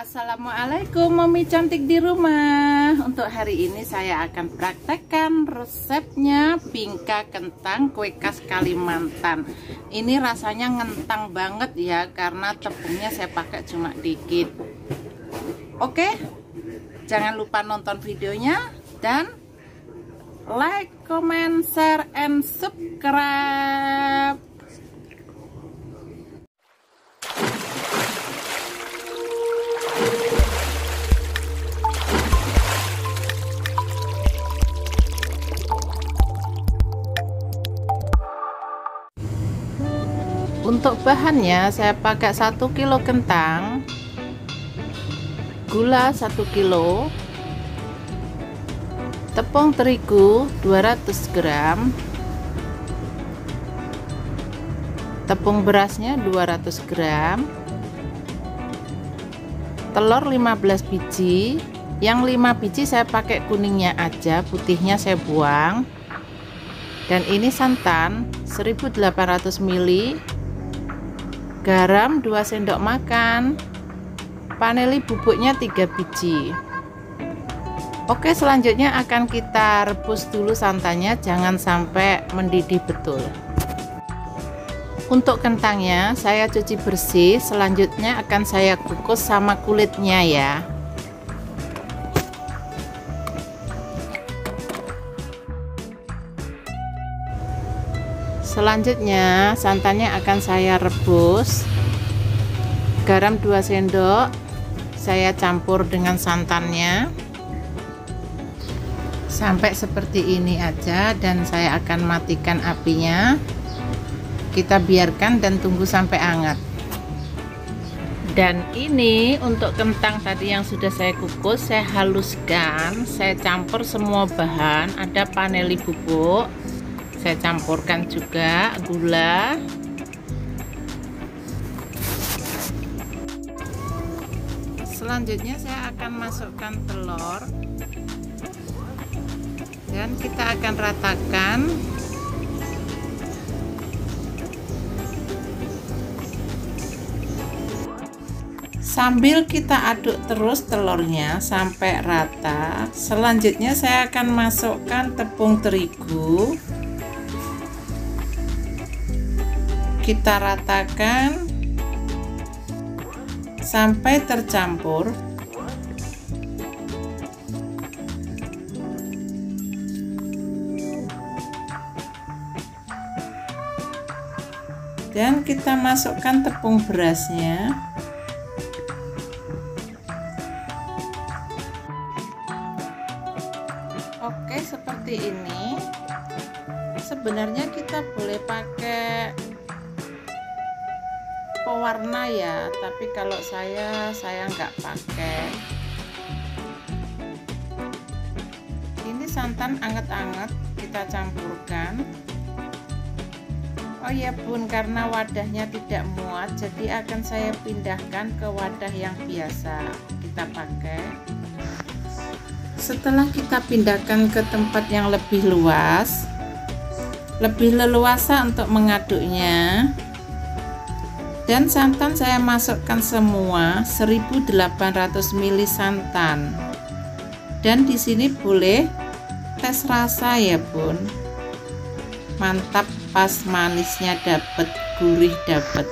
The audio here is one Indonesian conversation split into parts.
Assalamualaikum Mami Cantik di rumah. Untuk hari ini saya akan praktekkan resepnya bingka kentang kue khas Kalimantan. Ini rasanya ngentang banget ya, karena tepungnya saya pakai cuma dikit. Oke, jangan lupa nonton videonya dan like, comment, share, and subscribe. Untuk bahannya saya pakai 1 kilo kentang, gula 1 kilo, tepung terigu 200 gram, tepung berasnya 200 gram, telur 15 biji, yang 5 biji saya pakai kuningnya aja, putihnya saya buang. Dan ini santan 1800 ml, garam 2 sendok makan, paneli bubuknya 3 biji. Oke, selanjutnya akan kita rebus dulu santannya, jangan sampai mendidih betul. Untuk kentangnya saya cuci bersih, selanjutnya akan saya kukus sama kulitnya ya. Selanjutnya santannya akan saya rebus. Garam 2 sendok saya campur dengan santannya sampai seperti ini aja, dan saya akan matikan apinya. Kita biarkan dan tunggu sampai hangat. Dan ini untuk kentang tadi yang sudah saya kukus, saya haluskan, saya campur semua bahan. Ada paneli bubuk, saya campurkan juga gula, selanjutnya saya akan masukkan telur dan kita akan ratakan. Sambil kita aduk terus telurnya sampai rata. Selanjutnya saya akan masukkan tepung terigu, kita ratakan sampai tercampur. Dan kita masukkan tepung berasnya. Oke, seperti ini. Sebenarnya kita boleh pakai pewarna ya, tapi kalau saya nggak pakai. Ini santan anget-anget kita campurkan. Oh ya Bun, karena wadahnya tidak muat, jadi akan saya pindahkan ke wadah yang biasa kita pakai. Setelah kita pindahkan ke tempat yang lebih luas, lebih leluasa untuk mengaduknya. Dan santan saya masukkan semua, 1800 ml santan. Dan di sini boleh tes rasa ya Bun. Mantap, pas manisnya dapat, gurih dapat.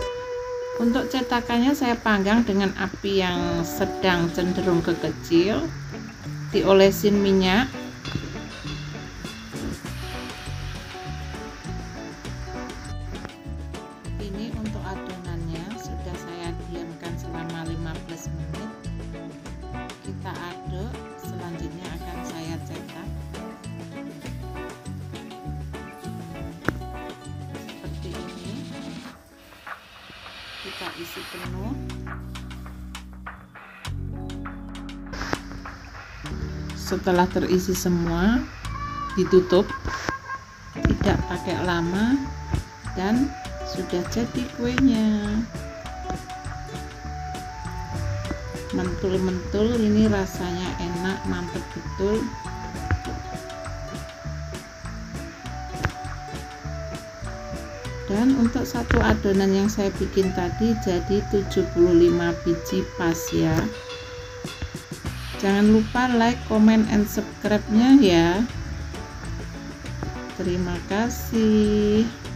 Untuk cetakannya saya panggang dengan api yang sedang cenderung ke kecil. Diolesin minyak. Ini untuk adonannya sudah saya diamkan selama 15 menit. Kita aduk, selanjutnya akan saya cetak. Seperti ini. Kita isi penuh. Setelah terisi semua, ditutup. Tidak pakai lama dan sudah jadi kuenya. Mentul-mentul ini rasanya enak, mantep betul. Dan untuk satu adonan yang saya bikin tadi jadi 75 biji pas ya. Jangan lupa like, comment, and subscribe-nya ya. Terima kasih.